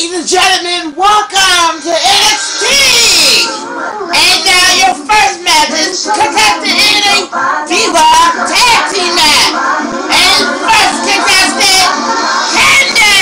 Ladies and gentlemen, welcome to NXT! And now your first match is contested in a Diva Tag Team match. And first contestant, Candice!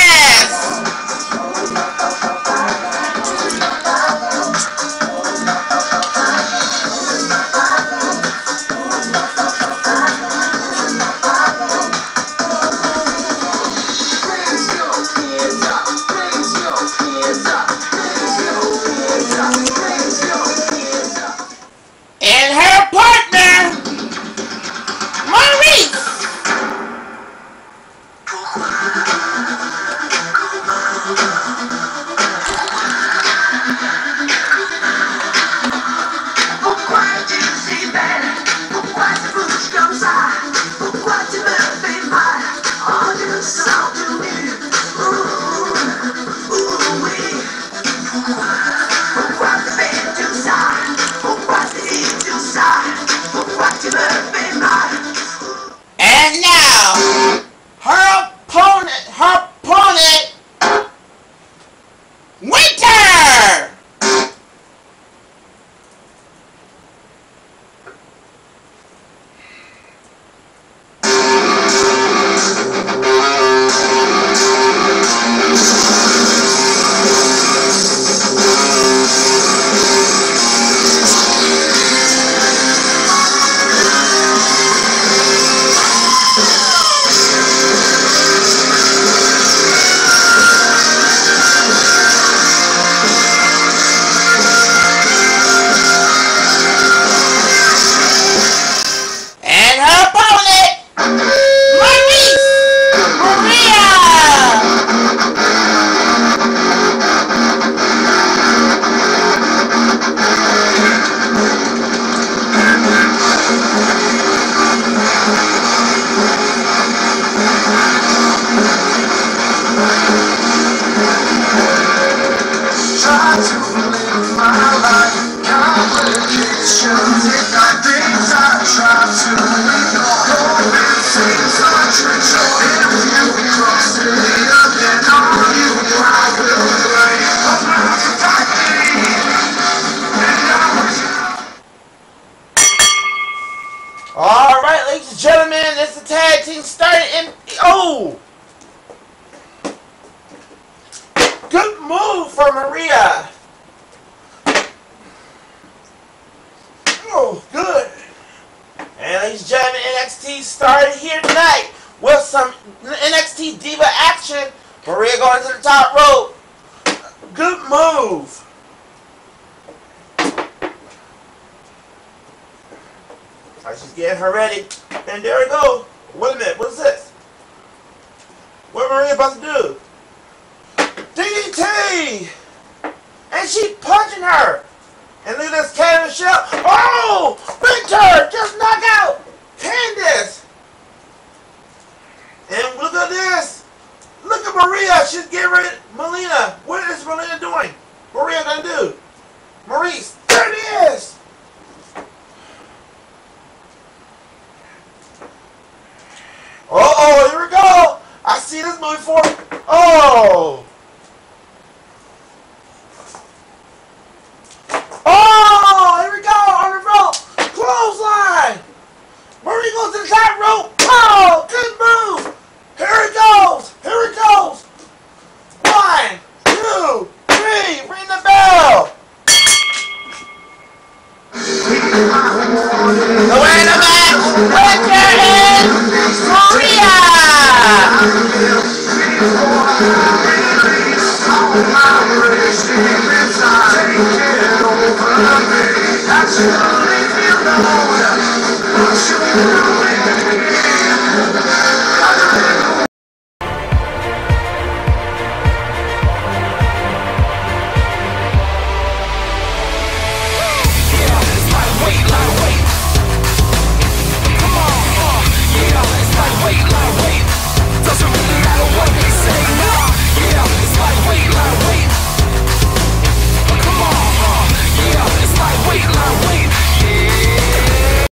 Take it over.